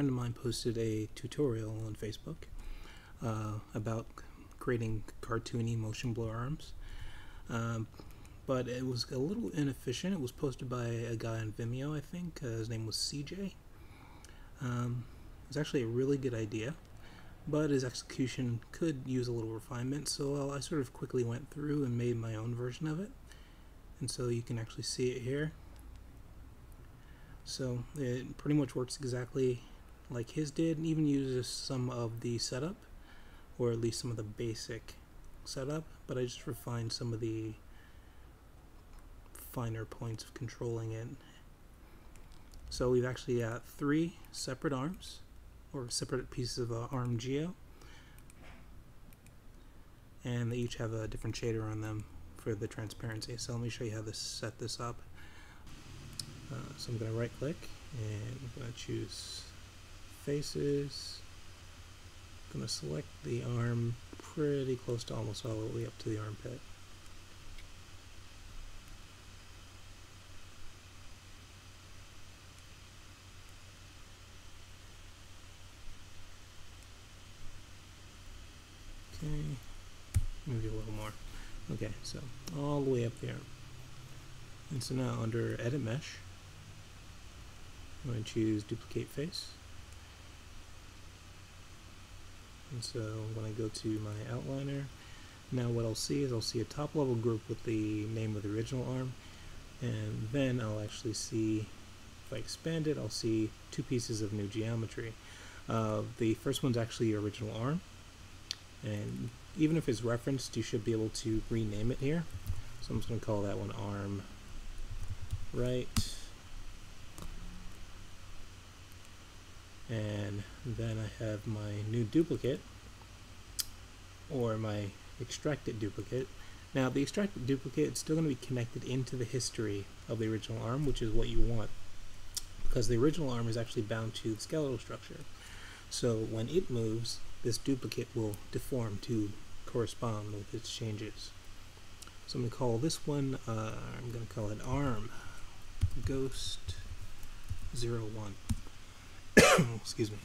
friend of mine posted a tutorial on Facebook about creating cartoony motion blur arms, but it was a little inefficient. It was posted by a guy on Vimeo, I think. His name was CJ. It's actually a really good idea, but his execution could use a little refinement, so I sort of quickly went through and made my own version of it, and so you can actually see it here. So it pretty much works exactly like his did, and even uses some of the setup, or at least some of the basic setup, but I just refined some of the finer points of controlling it. So we've actually got three separate arms, or separate pieces of arm geo, and they each have a different shader on them for the transparency. So let me show you how to set this up. So I'm going to right click and I'm going to choose faces. I'm going to select the arm pretty close to almost all the way up to the armpit. Okay, maybe a little more. Okay, so all the way up the arm. And so now under Edit Mesh, I'm going to choose Duplicate Face. And so when I go to my outliner, now what I'll see is I'll see a top level group with the name of the original arm, and then I'll actually see, if I expand it, I'll see two pieces of new geometry. The first one's actually your original arm, and even if it's referenced, you should be able to rename it here. So I'm just going to call that one arm right. And then I have my new duplicate, or my extracted duplicate. Now the extracted duplicate is still going to be connected into the history of the original arm, which is what you want, because the original arm is actually bound to the skeletal structure. So when it moves, this duplicate will deform to correspond with its changes. So I'm going to call this one, I'm going to call it arm Ghost 01. Excuse me.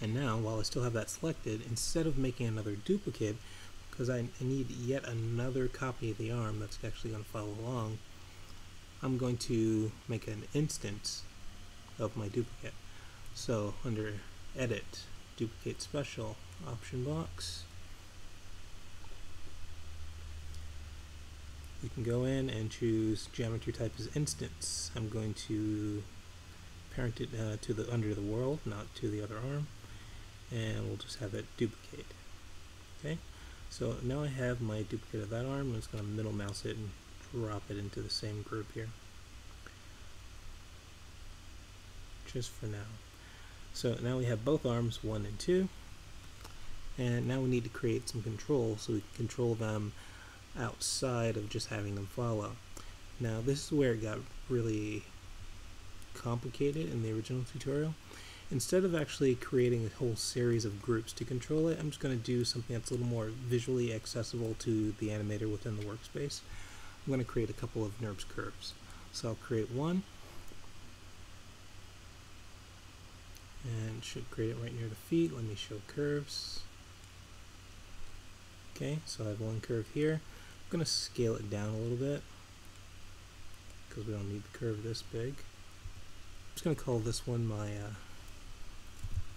And now, while I still have that selected, instead of making another duplicate, because I need yet another copy of the arm that's actually going to follow along, I'm going to make an instance of my duplicate. So under Edit, Duplicate Special, Option Box, you can go in and choose Geometry Type as Instance. I'm going to parent it to the under the world, not to the other arm, and we'll just have it duplicate. Okay, so now I have my duplicate of that arm. I'm just going to middle mouse it and drop it into the same group here, just for now. So now we have both arms 1 and 2, and now we need to create some control so we can control them outside of just having them follow. Now this is where it got really complicated in the original tutorial. Instead of actually creating a whole series of groups to control it, I'm just going to do something that's a little more visually accessible to the animator within the workspace. I'm going to create a couple of NURBS curves. So I'll create one, and should create it right near the feet. Let me show curves. Okay, so I have one curve here. I'm going to scale it down a little bit because we don't need the curve this big. I'm just going to call this one my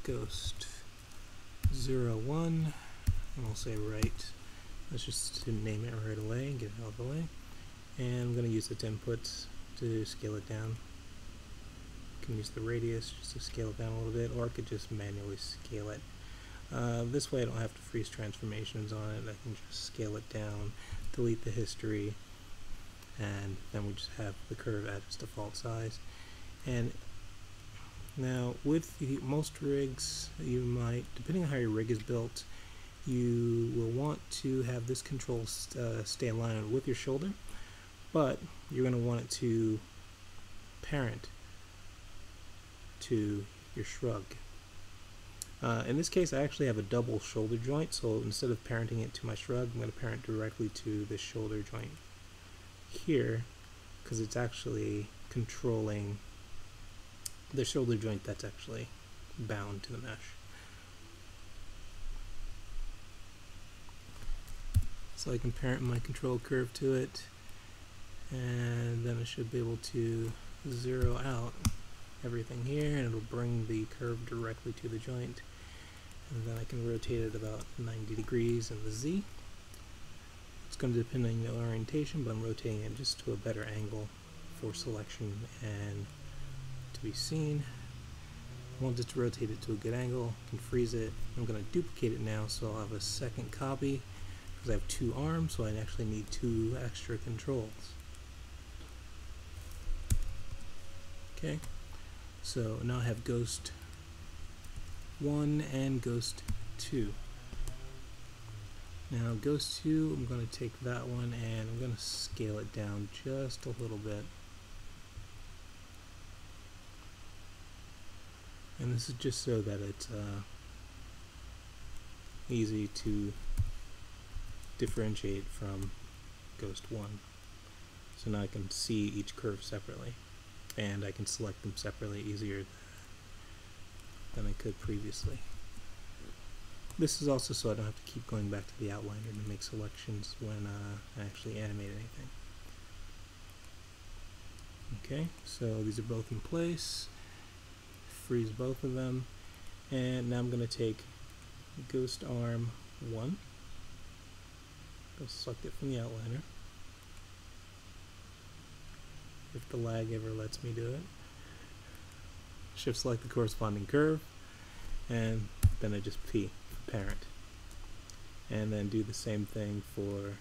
Ghost 01, and we'll say right. Let's just name it right away and get it out of the way. And I'm going to use its inputs to scale it down. I can use the radius just to scale it down a little bit, or I could just manually scale it. This way I don't have to freeze transformations on it. I can just scale it down, delete the history, and then we just have the curve at its default size. And now with most rigs, you might, depending on how your rig is built, you will want to have this control stay aligned with your shoulder, but you're going to want it to parent to your shrug. In this case, I actually have a double shoulder joint, so instead of parenting it to my shrug, I'm going to parent directly to this shoulder joint here, because it's actually controlling the shoulder joint that's actually bound to the mesh. So I can parent my control curve to it, and then I should be able to zero out everything here, and it'll bring the curve directly to the joint. And then I can rotate it about 90 degrees in the Z. It's going to depend on the orientation, but I'm rotating it just to a better angle for selection and to be seen. I want it to rotate it to a good angle. I can freeze it. I'm going to duplicate it now, so I'll have a second copy, because I have two arms, so I actually need two extra controls. Okay, so now I have Ghost 1 and Ghost 2. Now Ghost 2, I'm going to take that one and I'm going to scale it down just a little bit. And this is just so that it's easy to differentiate from Ghost 1. So now I can see each curve separately, and I can select them separately easier than I could previously. This is also so I don't have to keep going back to the outliner to make selections when I actually animate anything. Okay, so these are both in place. Freeze both of them, and now I'm going to take Ghost Arm 1. I'm going to select it from the outliner, if the lag ever lets me do it. Shift select the corresponding curve, and then I just P for parent, and then do the same thing for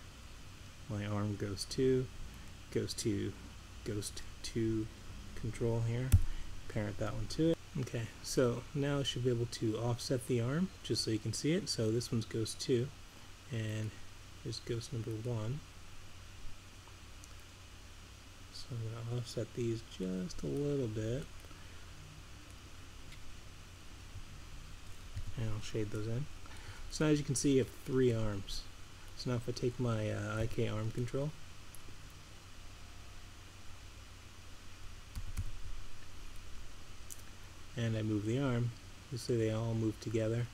my arm Ghost 2, Ghost 2, Ghost 2 control here, parent that one to it. Okay, so now I should be able to offset the arm just so you can see it. So this one's Ghost 2, and here's Ghost number 1. So I'm going to offset these just a little bit, and I'll shade those in. So now as you can see, you have three arms. So now if I take my IK arm control, and I move the arm, you see they all move together.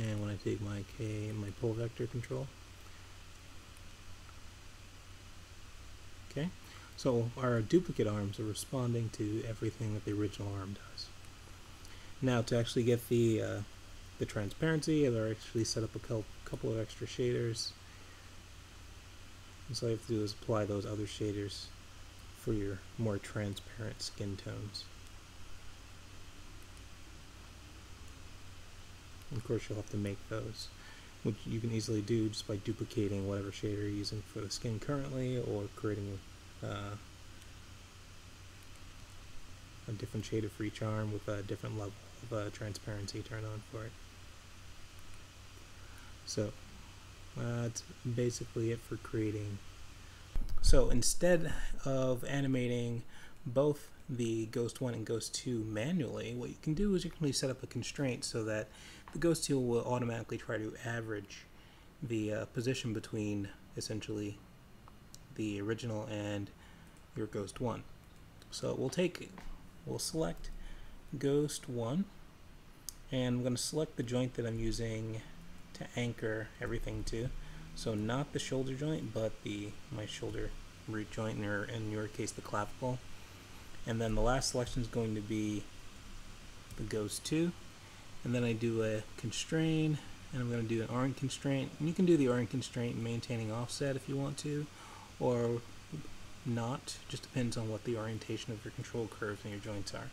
And when I take my K and my pull vector control, okay, so our duplicate arms are responding to everything that the original arm does. Now to actually get the transparency, I've actually set up a couple of extra shaders, and so all you have to do is apply those other shaders for your more transparent skin tones. Of course you'll have to make those, which you can easily do just by duplicating whatever shader you're using for the skin currently, or creating a different shader for each arm with a different level of transparency turned on for it. So that's basically it for creating. So instead of animating both the Ghost 1 and Ghost 2 manually, what you can do is you can set up a constraint so that the Ghost 2 will automatically try to average the position between essentially the original and your Ghost 1. So we'll select Ghost 1, and I'm going to select the joint that I'm using to anchor everything to. So not the shoulder joint, but my shoulder root joint, or in your case the clavicle. And then the last selection is going to be the Ghost 2. And then I do a constrain, and I'm going to do an orient constraint. And you can do the orient constraint maintaining offset if you want to, or not. Just depends on what the orientation of your control curves and your joints are.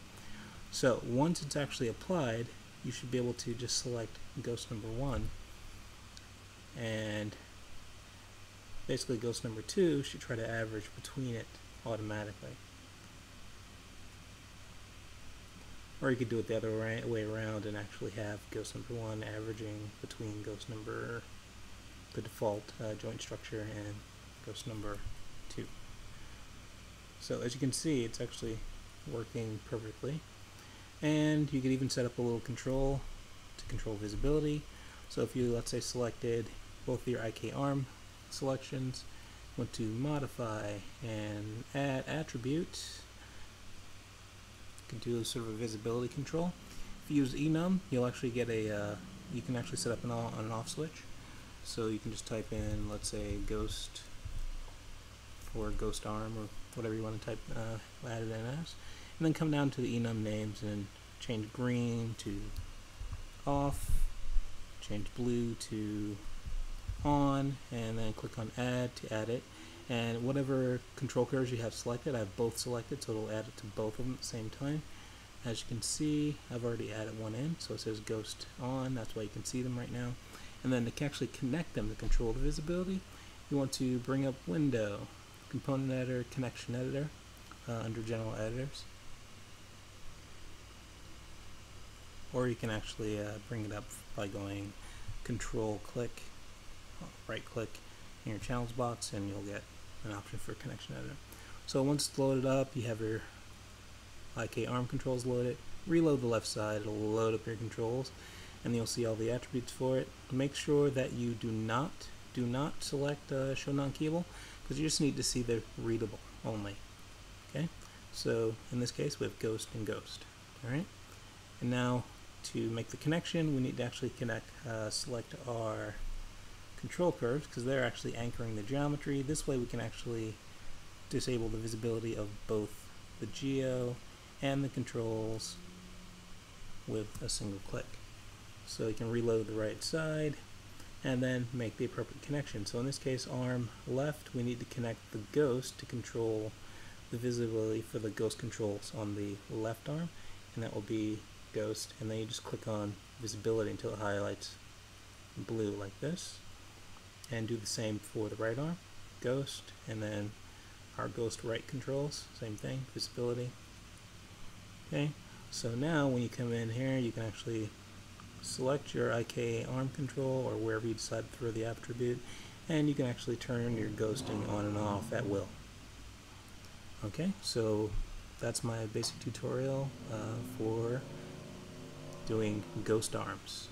So once it's actually applied, you should be able to just select Ghost number 1, and basically Ghost number 2 should try to average between it automatically. Or you could do it the other way around and actually have Ghost number 1 averaging between Ghost number, the default joint structure, and Ghost number 2. So as you can see, it's actually working perfectly. And you could even set up a little control to control visibility. So if you, let's say, selected both your IK arm selections went to modify and add attribute. You can do sort of a visibility control. If you use enum, you'll actually get a you can actually set up an on and off switch. So you can just type in, let's say, Ghost or Ghost Arm or whatever you want to type add it in as, and then come down to the enum names and change green to off, change blue to on, and then click on add to add it. And whatever control curves you have selected, I have both selected, so it'll add it to both of them at the same time. As you can see, I've already added one in, so it says Ghost on, that's why you can see them right now. And then to actually connect them to control the visibility, you want to bring up Window, Component Editor, Connection Editor, under General Editors. Or you can actually bring it up by going Control Click, right click in your channels box, and you'll get an option for Connection Editor. So once it's loaded up, you have your IK arm controls loaded. Reload the left side, it'll load up your controls, and you'll see all the attributes for it. Make sure that you do not select show non-keyable, because you just need to see the readable only. Okay, so in this case we have Ghost and Ghost. All right, and now to make the connection, we need to actually select our control curves, because they're actually anchoring the geometry. This way we can actually disable the visibility of both the geo and the controls with a single click. So you can reload the right side and then make the appropriate connection. So in this case, arm left, we need to connect the Ghost to control the visibility for the Ghost controls on the left arm, and that will be Ghost, and then you just click on visibility until it highlights blue like this, and do the same for the right arm, Ghost, and then our Ghost right controls, same thing, visibility. Okay, so now when you come in here, you can actually select your IK arm control or wherever you decide to throw the attribute, and you can actually turn your ghosting on and off at will. Okay, so that's my basic tutorial for doing Ghost Arms.